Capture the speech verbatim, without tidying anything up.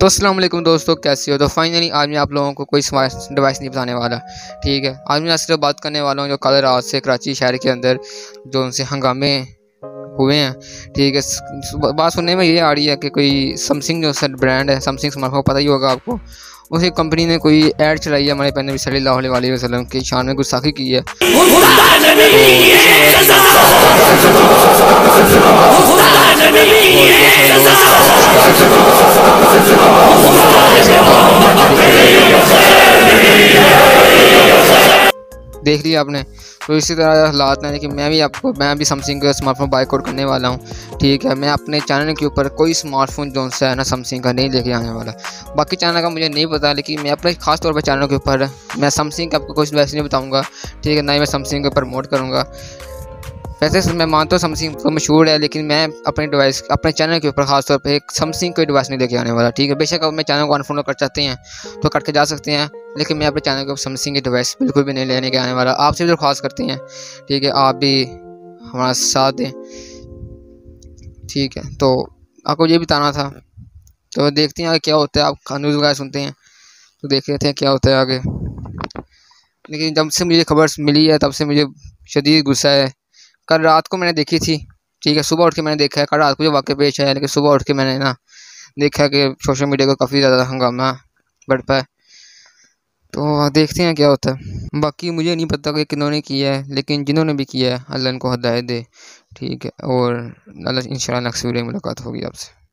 तो अस्सलाम वालेकुम दोस्तों, कैसे हो। तो फाइनली आज मैं आप लोगों को कोई डिवाइस नहीं बताने वाला, ठीक है। आज मैं आपसे बात करने वाला हूँ जो कल रात से कराची शहर के अंदर जो उनसे हंगामे हुए हैं, ठीक है। बात सुनने में ये आ रही है कि कोई सैमसंग जो सर ब्रांड है, सैमसंग स्मार्टफोन पता ही होगा आपको, उसी कंपनी ने कोई ऐड चलाई है हमारे पैनबी सल्लल्लाहु अलैहि वसल्लम की शान में गुस्ताखी की है। देख लिया आपने, तो इसी तरह हालात हैं कि मैं भी आपको मैं भी सैमसंग का स्मार्टफोन बायकॉट करने वाला हूं, ठीक है। मैं अपने चैनल के ऊपर कोई स्मार्टफोन जो सा है ना सैमसंग का नहीं लेके आने वाला। बाकी चैनल का मुझे नहीं पता, लेकिन मैं अपने खास तौर पर चैनल के ऊपर मैं सैमसंग का आपको कुछ वैसे नहीं बताऊँगा, ठीक है। ना ही मैं सैमसंग को प्रमोट करूँगा। वैसे मैं मानता हूँ सैमसंग तो मशहूर है, लेकिन मैं अपने डिवाइस अपने चैनल के ऊपर खास तौर पे एक सैमसंग कोई डिवाइस नहीं लेके आने वाला, ठीक है। बेशक अपने चैनल को अनफॉलो कर चाहते हैं तो कट के जा सकते हैं, लेकिन मैं अपने चैनल के ऊपर सैमसंग की डिवाइस बिल्कुल भी नहीं लेने के आने वाला। आपसे भी जो खास करते हैं, ठीक है, आप भी हमारा साथ दें, ठीक है। तो आपको ये बताना था, तो देखते हैं आगे क्या होता है। आप न्यूज़ वगैरह सुनते हैं तो देख लेते हैं क्या होता है आगे। लेकिन जब से मुझे खबर मिली है तब से मुझे शदीद गुस्सा है। कल रात को मैंने देखी थी, ठीक है, सुबह उठ के मैंने देखा है। कल रात को जो वाकया पेश आया, लेकिन सुबह उठ के मैंने ना देखा कि सोशल मीडिया का काफ़ी ज़्यादा हंगामा बढ़ पाया। तो देखते हैं क्या होता है। बाकी मुझे नहीं पता कि किन्होंने किया है, लेकिन जिन्होंने भी किया है अल्लाह उनको हिदायत दे, ठीक है। और इंशाअल्लाह नेक्स्ट वीडियो में मुलाकात होगी आपसे।